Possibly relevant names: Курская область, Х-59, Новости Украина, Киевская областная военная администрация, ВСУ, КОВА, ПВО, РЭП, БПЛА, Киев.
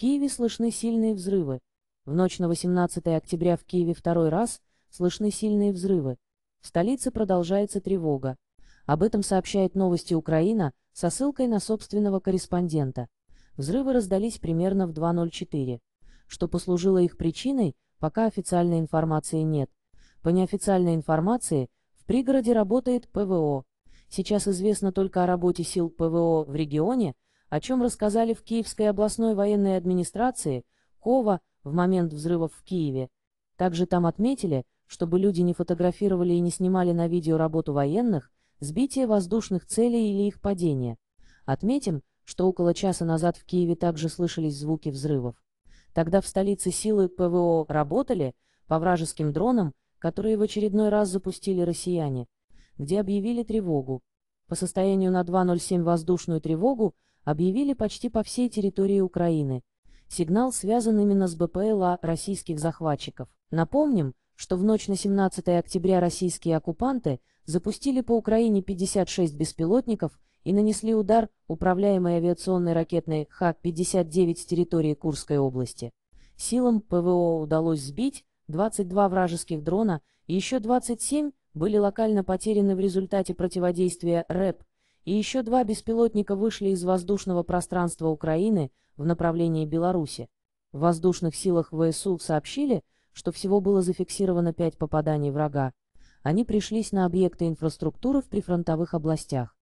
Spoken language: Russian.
Киеве слышны сильные взрывы. В ночь на 18 октября в Киеве второй раз слышны сильные взрывы. В столице продолжается тревога. Об этом сообщает «Новости Украина» со ссылкой на собственного корреспондента. Взрывы раздались примерно в 2:04. Что послужило их причиной, пока официальной информации нет. По неофициальной информации, в пригороде работает ПВО. Сейчас известно только о работе сил ПВО в регионе, о чем рассказали в Киевской областной военной администрации, КОВА, в момент взрывов в Киеве. Также там отметили, чтобы люди не фотографировали и не снимали на видео работу военных, сбитие воздушных целей или их падение. Отметим, что около часа назад в Киеве также слышались звуки взрывов. Тогда в столице силы ПВО работали по вражеским дронам, которые в очередной раз запустили россияне, где объявили тревогу. По состоянию на 2:07 воздушную тревогу объявили почти по всей территории Украины. Сигнал связан именно с БПЛА российских захватчиков. Напомним, что в ночь на 17 октября российские оккупанты запустили по Украине 56 беспилотников и нанесли удар управляемой авиационной ракетной Х-59 с территории Курской области. Силам ПВО удалось сбить 22 вражеских дрона, и еще 27 были локально потеряны в результате противодействия РЭП, и еще 2 беспилотника вышли из воздушного пространства Украины в направлении Беларуси. В воздушных силах ВСУ сообщили, что всего было зафиксировано 5 попаданий врага. Они пришлись на объекты инфраструктуры в прифронтовых областях.